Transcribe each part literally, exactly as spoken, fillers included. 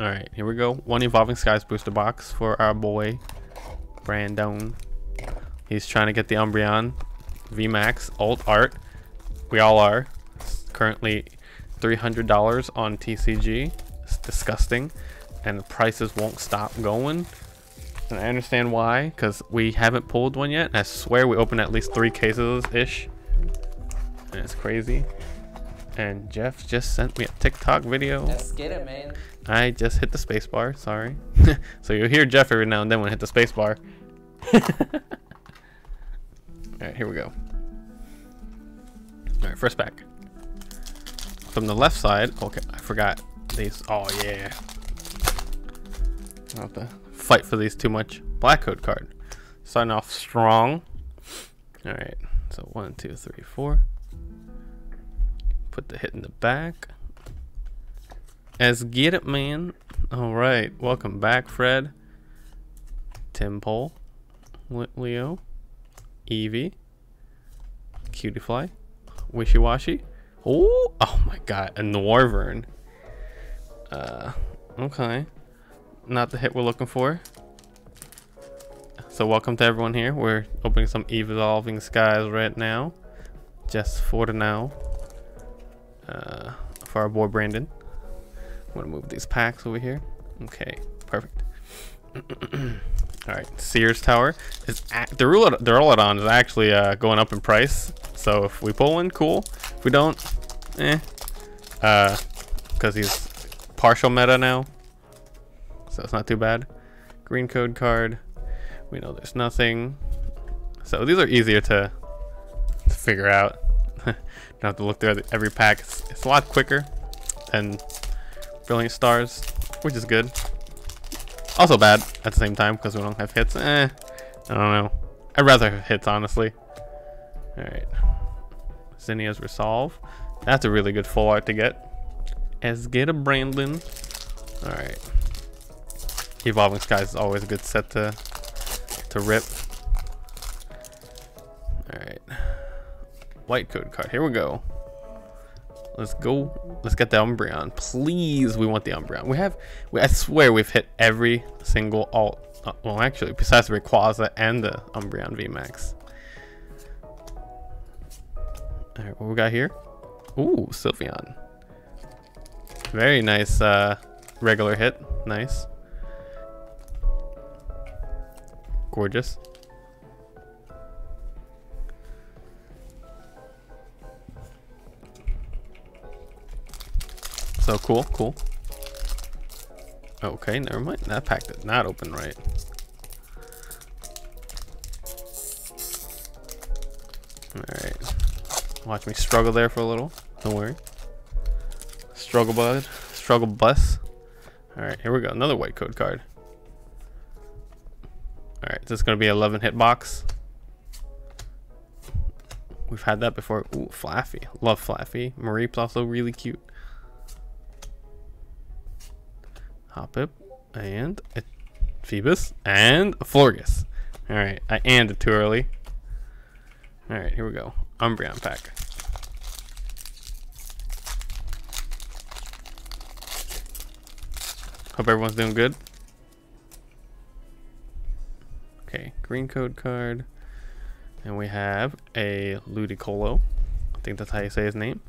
Alright, here we go. One Evolving Skies booster box for our boy, Brandone. He's trying to get the Umbreon V MAX alt art. We all are. It's currently three hundred dollars on T C G. It's disgusting. And the prices won't stop going. And I understand why, because we haven't pulled one yet. I swear we opened at least three cases-ish. And it's crazy. And Jeff just sent me a TikTok video. Let's get it, man. I just hit the space bar, sorry. So you'll hear Jeff every now and then when I hit the space bar. Alright, here we go. Alright, first pack. From the left side, okay, I forgot these. Oh yeah. I don't have to fight for these too much. Black Code card. Starting off strong. Alright, so one, two, three, four. Put the hit in the back. As get it, man. Alright, welcome back, Fred. Timpole. Leo. Eevee. Cutiefly. Wishy Washy. Oh, oh my god. A Norvern. Uh, okay. Not the hit we're looking for. So, welcome to everyone here. We're opening some Evolving Skies right now. Just for the now. Uh, for our boy Brandon. I'm gonna move these packs over here. Okay, perfect. All right, Sears Tower is act the Rulodon is actually uh, going up in price. So if we pull one, cool. If we don't, eh, uh, because he's partial meta now, so it's not too bad. Green code card. We know there's nothing. So these are easier to, to figure out. Don't have to look through every pack. It's, it's a lot quicker than Brilliant Stars, which is good. Also bad at the same time because we don't have hits. Eh, I don't know. I'd rather have hits, honestly. All right, Zinnia's Resolve. That's a really good full art to get. As get a Brandon. All right. Evolving Skies is always a good set to to rip. All right. White code card. Here we go. Let's go. Let's get the Umbreon, please. We want the Umbreon. We have. We, I swear, we've hit every single alt. Uh, well, actually, besides the Rayquaza and the Umbreon V MAX. All right, what we got here? Ooh, Sylveon. Very nice. Uh, regular hit. Nice. Gorgeous. So cool, cool. Okay, never mind. That pack did not open right. Alright. Watch me struggle there for a little. Don't worry. Struggle bud. Struggle bus. Alright, here we go. Another white code card. Alright, this is going to be eleven hit box. We've had that before. Ooh, Flaffy. Love Flaffy. Mareep's also really cute. Hoppip, and a Phoebus, and a Florges. Alright, I anded too early. Alright, here we go. Umbreon pack. Hope everyone's doing good. Okay, green code card. And we have a Ludicolo. I think that's how you say his name.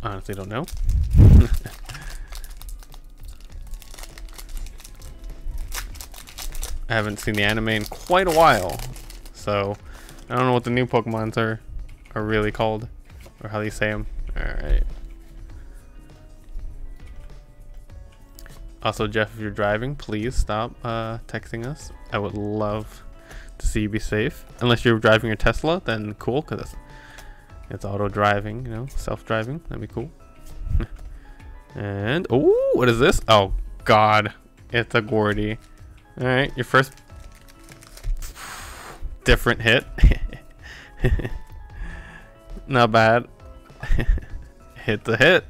Honestly, don't know. I haven't seen the anime in quite a while, so I don't know what the new Pokemons are are really called or how they say them. All right. Also, Jeff, if you're driving, please stop uh, texting us. I would love to see you be safe. Unless you're driving your Tesla, then cool, because it's, it's auto driving, you know, self-driving. That'd be cool. And oh, what is this? Oh God, it's a Gordy. All right, your first different hit. Not bad. Hit the hit.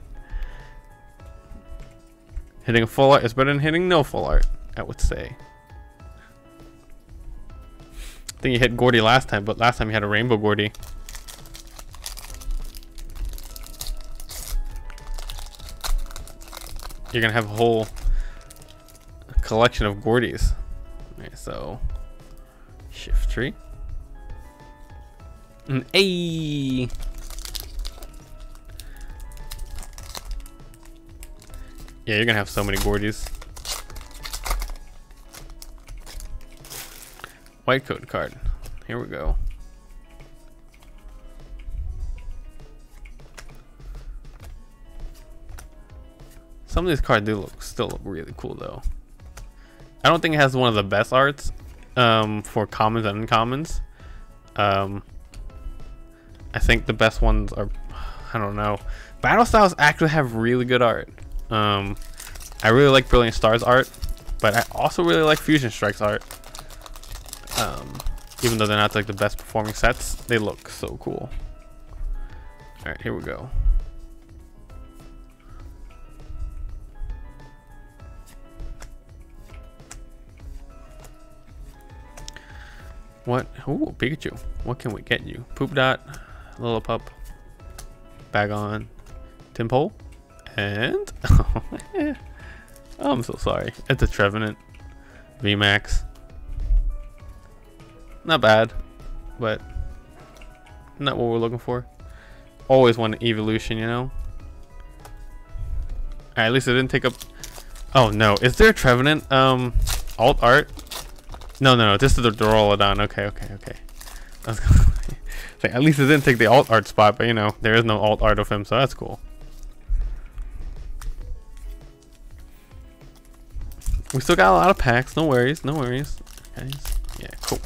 Hitting a full art is better than hitting no full art, I would say. I think you hit Gordy last time, but last time you had a Rainbow Gordy. you're gonna have a whole collection of Gordys. Okay, so shift tree. An A. Yeah, you're gonna have so many Gordys. White coat card. Here we go. Some of these cards do look still look really cool though. I don't think it has one of the best arts um, for commons and uncommons. Um, I think the best ones are, I don't know. Battle Styles actually have really good art. Um, I really like Brilliant Stars art, but I also really like Fusion Strikes art. Um, even though they're not like the best performing sets, they look so cool. All right, here we go. What? Ooh, Pikachu. What can we get you? Poop Dot, Lillipup, Bagon, Timpole, and I'm so sorry. It's a Trevenant V MAX. Not bad, but not what we're looking for. Always want an evolution, you know? Alright, at least it didn't take up... Oh, no. Is there a Trevenant um, alt art? No, no, no. This is the Duraludon. Okay, okay, okay. I was gonna say, at least it didn't take the alt art spot, but, you know, there is no alt art of him, so that's cool. We still got a lot of packs. No worries, no worries. Okay. Yeah, cool.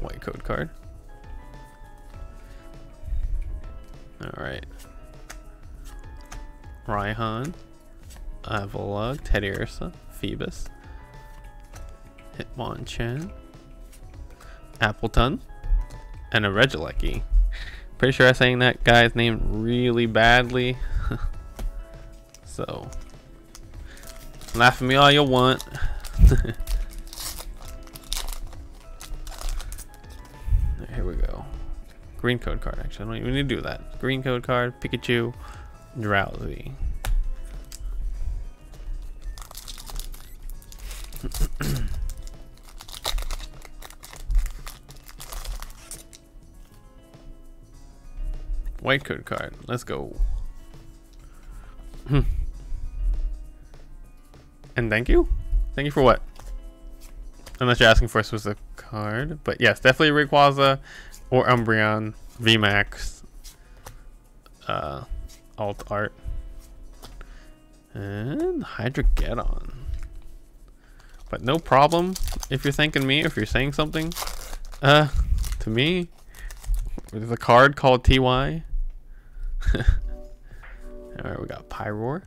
White code card. All right. Raihan, Evolving, Teddy Ursa, Phoebus, Hitmonchan, Appleton, and a Regilecki. Pretty sure I'm saying that guy's name really badly. So, laugh at me all you want. Here we go. Green code card, actually. I don't even need to do that. Green code card, Pikachu, Drowzee. White code card. Let's go. And thank you? Thank you for what? Unless you're asking for a specific card, but yes, definitely Rayquaza or Umbreon V MAX uh, alt art and Hydreigon. But no problem if you're thanking me, if you're saying something uh, to me. There's a card called T Y. All right, we got Pyroar.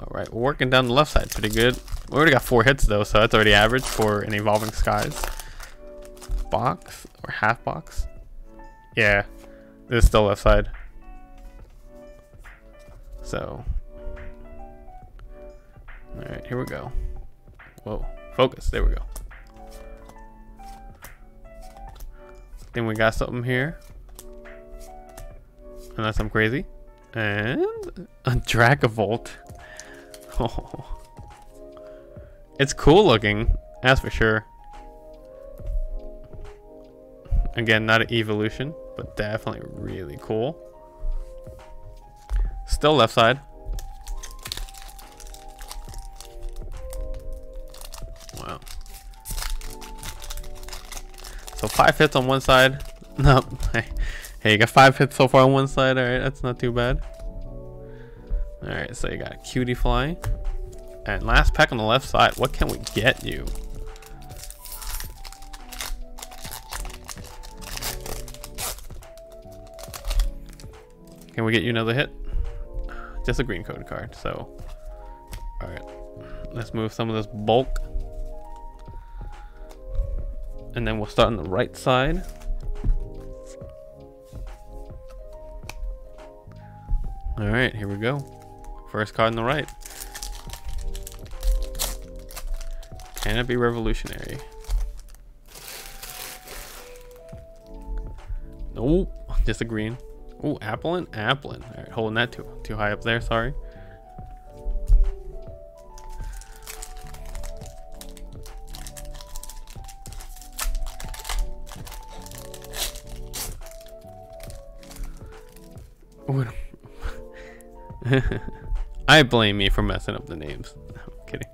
All right, we're working down the left side pretty good. We already got four hits though, so that's already average for an Evolving Skies box or half box. Yeah, this is still left side. So, all right, here we go. Whoa, focus, there we go. Then we got something here. Unless I'm crazy. And a Dragavolt. Oh. It's cool looking, that's for sure. Again, not an evolution, but definitely really cool. Still left side. Wow. So five hits on one side. No, hey, you got five hits so far on one side. All right, that's not too bad. All right, so you got a Cutiefly. And last pack on the left side, what can we get you? Can we get you another hit? Just a green code card, so. All right, let's move some of this bulk. And then we'll start on the right side. All right, here we go. First card on the right. Can it be revolutionary? Oh, just a green. Oh, Applin, Applin. All right, holding that too too high up there. Sorry. I blame me for messing up the names. I'm kidding.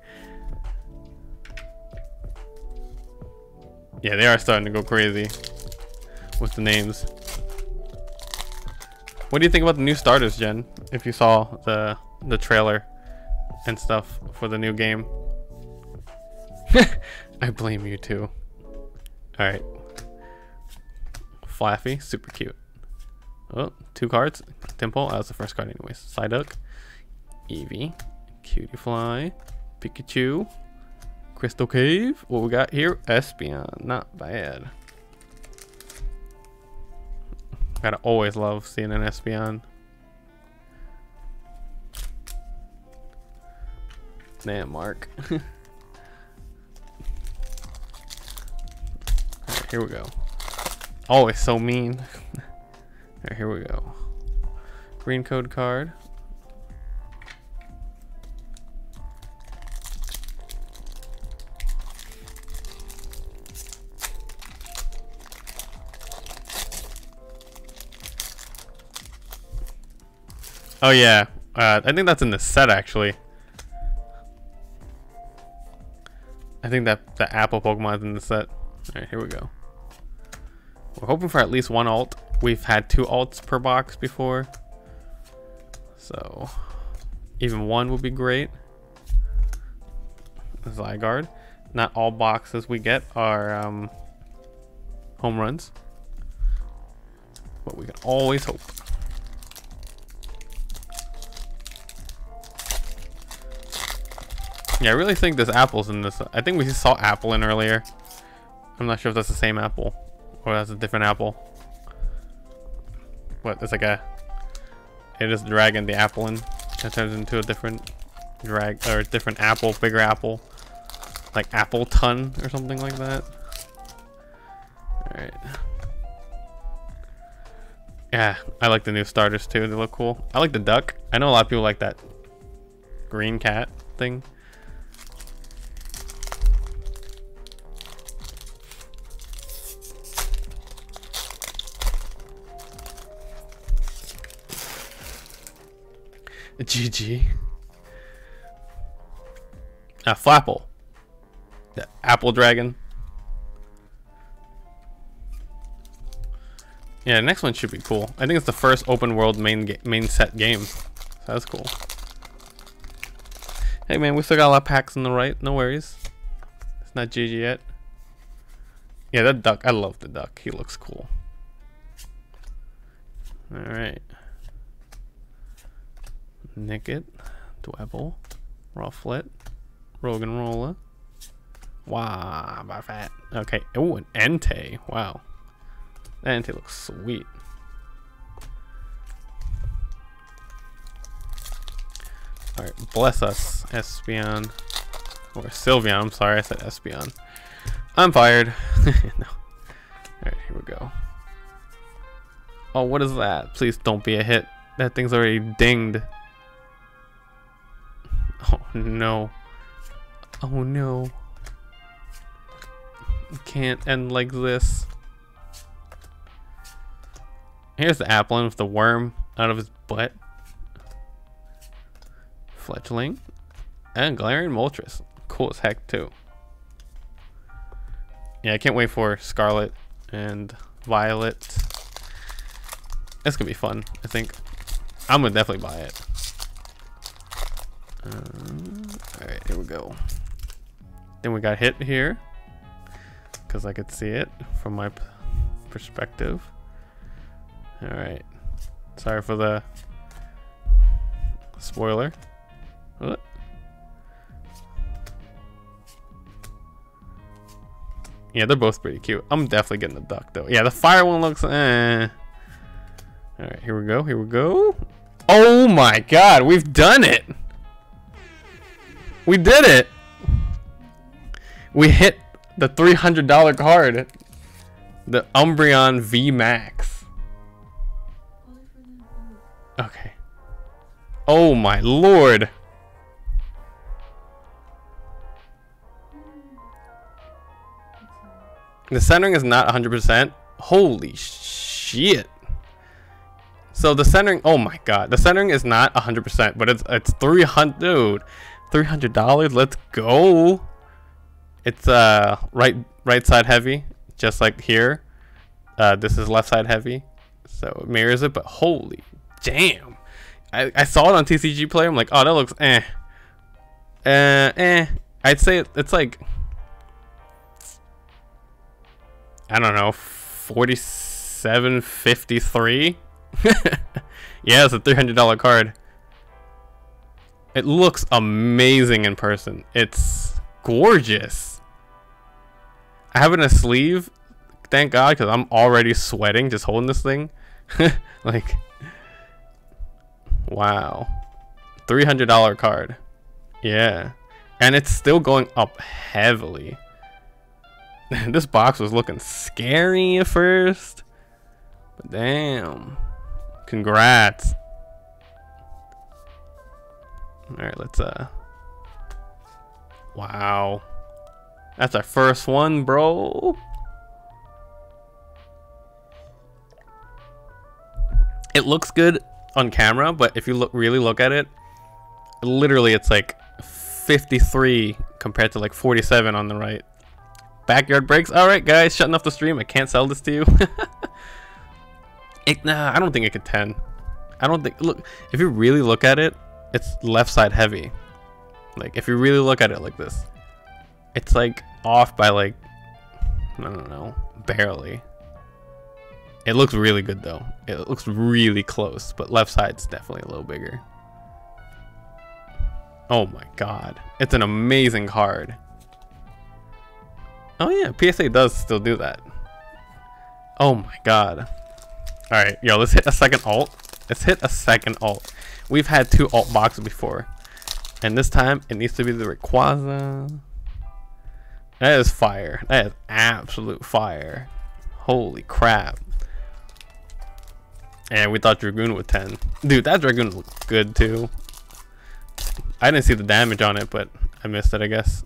Yeah, they are starting to go crazy with the names. What do you think about the new starters, Jen? If you saw the the trailer and stuff for the new game. I blame you too. All right. Flaffy, super cute. Oh, two cards. Temple, that was the first card anyways. Psyduck, Eevee, Cutiefly, Pikachu, Crystal Cave. What we got here? Espeon, not bad. Gotta always love seeing an Espeon. Damn, Mark. All right, here we go. Always so mean. Right, here we go. Green code card. Oh yeah, uh, I think that's in the set actually. I think that the Apple Pokemon is in the set. All right, here we go. We're hoping for at least one alt. We've had two alts per box before, so even one would be great. Zygarde. Not all boxes we get are um, home runs, but we can always hope. Yeah, I really think there's apples in this. I think we just saw apple in earlier. I'm not sure if that's the same apple or that's a different apple. What, it's like a, it is dragon, the Applin. That turns into a different drag, or a different apple, bigger apple. Like Appleton or something like that. Alright. Yeah, I like the new starters too, they look cool. I like the duck. I know a lot of people like that green cat thing. G G. Uh, Flapple. The Apple Dragon. Yeah, the next one should be cool. I think it's the first open world main main set game. So that's cool. Hey man, we still got a lot of packs on the right. No worries. It's not G G yet. Yeah, that duck. I love the duck. He looks cool. Alright. Nicket, Dwebble, Rufflet, Roggenrola. Wow, my fat. Okay. Oh, an Entei. Wow. That Entei looks sweet. Alright, bless us, Espeon. Or Sylveon, I'm sorry, I said Espeon. I'm fired. No. Alright, here we go. Oh, what is that? Please don't be a hit. That thing's already dinged. Oh no. Oh no. It can't end like this. Here's the Applin with the worm out of his butt. Fletchling. And Galarian Moltres. Cool as heck too. Yeah, I can't wait for Scarlet and Violet. It's gonna be fun, I think. I'm gonna definitely buy it. Um, Alright, here we go. Then we got hit here because I could see it from my perspective. Alright, sorry for the spoiler. What? Yeah, they're both pretty cute. I'm definitely getting the duck though. Yeah, the fire one looks eh. Alright, here we go, here we go. Oh my god, we've done it! We did it! We hit the three hundred dollar card. The Umbreon V MAX. Okay. Oh my lord! The centering is not one hundred percent. Holy shit. So the centering, oh my god. The centering is not one hundred percent, but it's it's three hundred, dude. three hundred dollars, let's go. It's uh right right side heavy, just like here. Uh this is left side heavy. So it mirrors it, but holy damn. I I saw it on T C G Player. I'm like, "Oh, that looks eh." Uh eh. I'd say it, it's like I don't know, forty-seven fifty-three. Yeah, it's a three hundred dollar card. It looks amazing in person. It's gorgeous. I have it in a sleeve, thank god, because I'm already sweating just holding this thing. Like, wow, three hundred dollar card. Yeah, and it's still going up heavily. This box was looking scary at first, but damn, congrats. All right, let's uh wow, that's our first one, bro. It looks good on camera, but if you look really look at it, literally it's like fifty-three compared to like forty-seven on the right. Backyard breaks. All right, guys, shutting off the stream. I can't sell this to you. It, nah, I don't think it could ten. I don't think. Look, if you really look at it, it's left side heavy. Like, if you really look at it like this, it's like off by like, I don't know, barely. It looks really good though. It looks really close, but left side's definitely a little bigger. Oh my god, it's an amazing card. Oh yeah, P S A does still do that. Oh my god. Alright, yo, let's hit a second alt. Let's hit a second alt. We've had two alt boxes before. And this time, it needs to be the Rayquaza. That is fire. That is absolute fire. Holy crap. And we thought Dragoon would ten. Dude, that Dragoon looked good too. I didn't see the damage on it, but I missed it, I guess.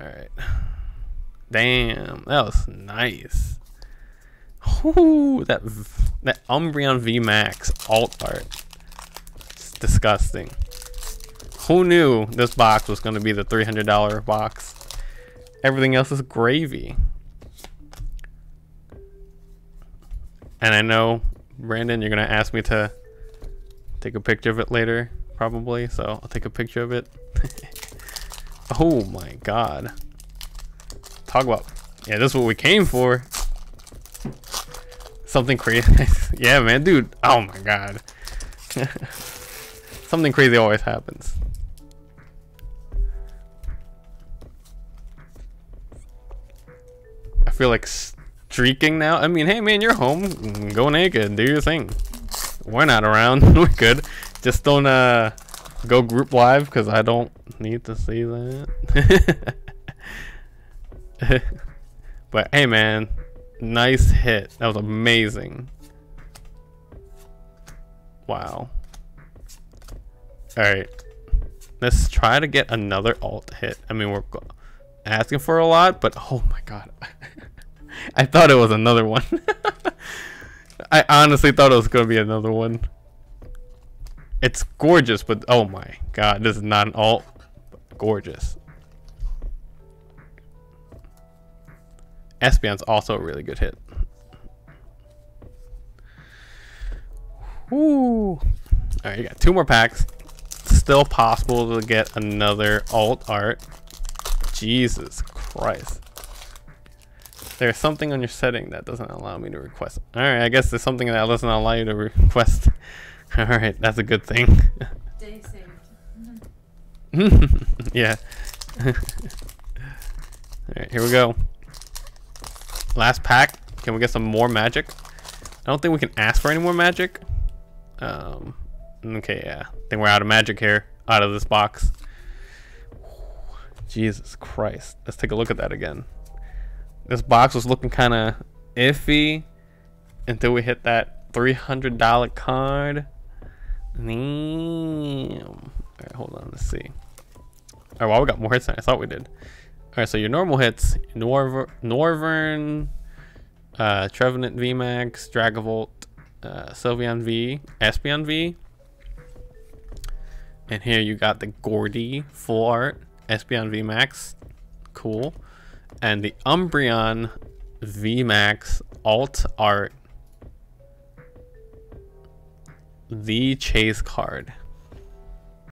Alright. Damn, that was nice. Ooh, that that Umbreon V MAX alt art. It's disgusting. Who knew this box was going to be the three hundred dollar box? Everything else is gravy. And I know, Brandon, you're going to ask me to take a picture of it later, probably. So I'll take a picture of it. Oh my god. Talk about, yeah, this is what we came for. Something crazy. Yeah, man, dude. Oh my god. Something crazy always happens. I feel like streaking now. I mean, hey man, you're home. Go naked. Do your thing. We're not around. We're good. Just don't uh go group live because I don't need to see that. But hey man, nice hit. That was amazing. Wow. Alright, let's try to get another alt hit. I mean, we're asking for a lot, but oh my god. I thought it was another one. I honestly thought it was gonna be another one. It's gorgeous, but oh my god, this is not an alt. Gorgeous. Espeon's also a really good hit. Woo. Alright, you got two more packs. Still possible to get another alt art. Jesus Christ. There's something on your setting that doesn't allow me to request. Alright, I guess there's something that doesn't allow you to request. Alright, that's a good thing. Day saved. Yeah. Alright, here we go. Last pack. Can we get some more magic? I don't think we can ask for any more magic. Um, okay, yeah. I think we're out of magic here. Out of this box. Jesus Christ. Let's take a look at that again. This box was looking kind of iffy until we hit that three hundred dollar card. Damn. Alright, hold on, let's see. Alright, wow, we got more hits than I thought we did. Alright, so your normal hits, Norver Norvern, uh, Trevenant V MAX, Dragavolt, uh, Sylveon V, Espeon V. And here you got the Gordy, full art, Espeon V MAX, cool. And the Umbreon V MAX, alt art, the chase card.